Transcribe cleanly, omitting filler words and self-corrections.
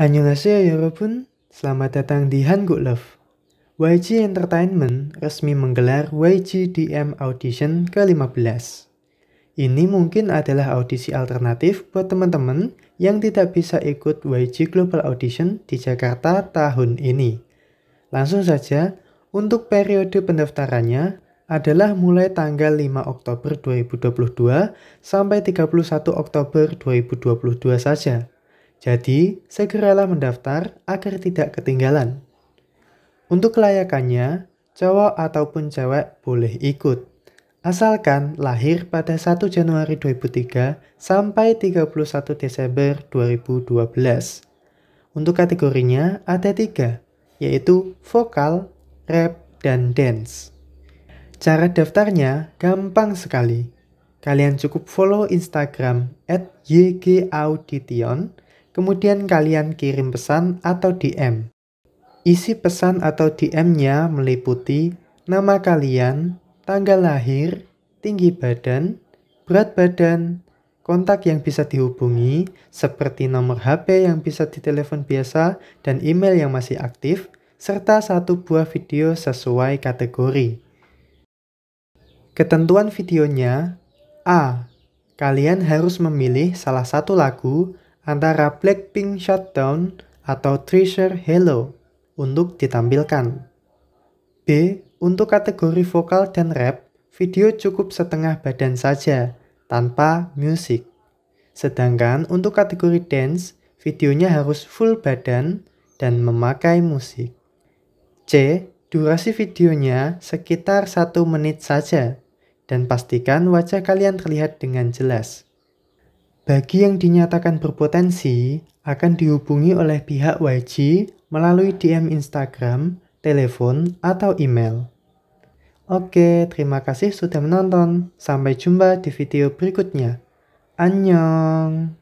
Annyeonghaseyo Yorobun, selamat datang di HangukLUV. YG Entertainment resmi menggelar YGDM Audition ke-15. Ini mungkin adalah audisi alternatif buat teman-teman yang tidak bisa ikut YG Global Audition di Jakarta tahun ini. Langsung saja, untuk periode pendaftarannya adalah mulai tanggal 5 Oktober 2022 sampai 31 Oktober 2022 saja. Jadi, segeralah mendaftar agar tidak ketinggalan. Untuk kelayakannya, cowok ataupun cewek boleh ikut, asalkan lahir pada 1 Januari 2003 sampai 31 Desember 2012. Untuk kategorinya ada 3, yaitu vokal, rap, dan dance. Cara daftarnya gampang sekali. Kalian cukup follow Instagram @YGAudition. Kemudian kalian kirim pesan atau DM. Isi pesan atau DM-nya meliputi nama kalian, tanggal lahir, tinggi badan, berat badan, kontak yang bisa dihubungi seperti nomor HP yang bisa ditelepon biasa dan email yang masih aktif, serta 1 buah video sesuai kategori. Ketentuan videonya, A. Kalian harus memilih salah satu lagu antara BLACKPINK Shutdown atau TREASURE Hello untuk ditampilkan. B. Untuk kategori vokal dan rap, video cukup setengah badan saja, tanpa musik. Sedangkan untuk kategori dance, videonya harus full badan dan memakai musik. C. Durasi videonya sekitar 1 menit saja, dan pastikan wajah kalian terlihat dengan jelas. Bagi yang dinyatakan berpotensi, akan dihubungi oleh pihak YG melalui DM Instagram, telepon, atau email. Oke, terima kasih sudah menonton. Sampai jumpa di video berikutnya. Annyeong!